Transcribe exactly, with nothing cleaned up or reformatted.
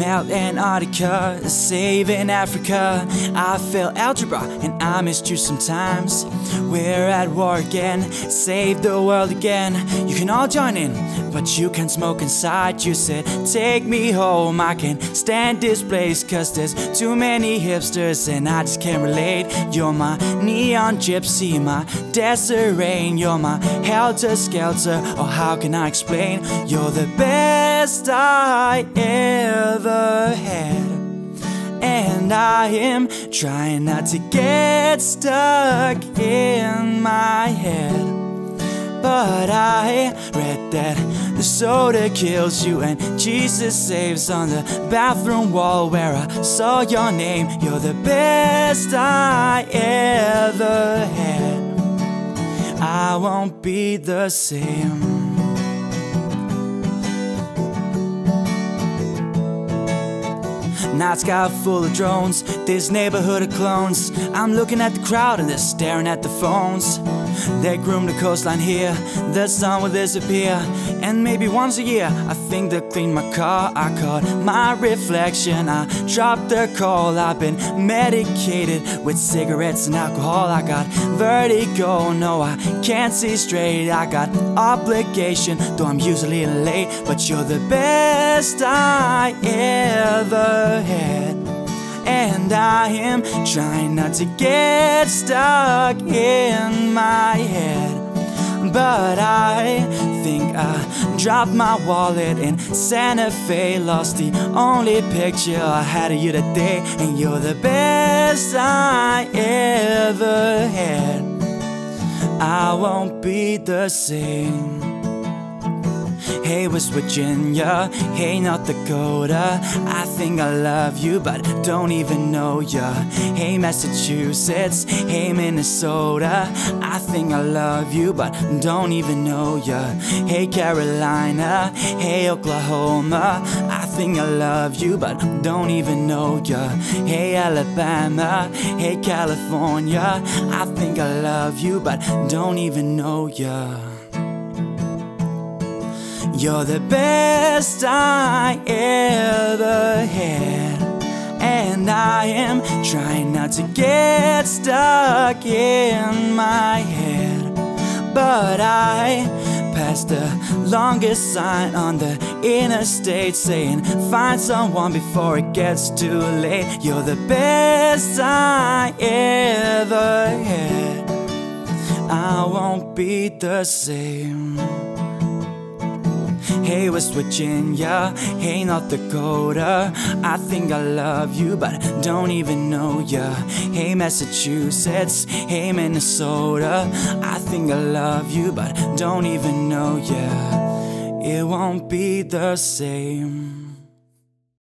melt Antarctica, saving Africa. I fail algebra and I miss you sometimes. We're at war again, save the world again. You can all join in, but you can smoke inside. You said, take me home, I can't stand this place, cause there's too many hipsters and I just can't relate. You're my neon gypsy, my Desiree. You're my helter skelter, oh how can I explain? You're the best I ever had, and I am trying not to get stuck in my head. But I read that the soda kills you and Jesus saves on the bathroom wall where I saw your name. You're the best I ever had. I won't be the same. Night sky full of drones, this neighborhood of clones. I'm looking at the crowd and they're staring at the phones. They groom the coastline here, the sun will disappear. And maybe once a year, I think they clean my car. I caught my reflection, I dropped the call. I've been medicated with cigarettes and alcohol. I got vertigo, no I can't see straight. I got obligation, though I'm usually late. But you're the best I ever had, and I am trying not to get stuck in my head. But I think I dropped my wallet in Santa Fe, lost the only picture I had of you that day. And you're the best I ever had. I won't be the same. Hey, West Virginia, hey, North Dakota, I think I love you, but don't even know ya. Hey, Massachusetts, hey, Minnesota, I think I love you, but don't even know ya. Hey, Carolina, hey, Oklahoma, I think I love you, but don't even know ya. Hey, Alabama, hey, California, I think I love you, but don't even know ya. You're the best I ever had, and I am trying not to get stuck in my head. But I passed the longest sign on the interstate saying, find someone before it gets too late. You're the best I ever had. I won't be the same. Hey, West Virginia, hey, North Dakota, I think I love you, but don't even know ya. Hey, Massachusetts, hey, Minnesota, I think I love you, but don't even know ya. It won't be the same.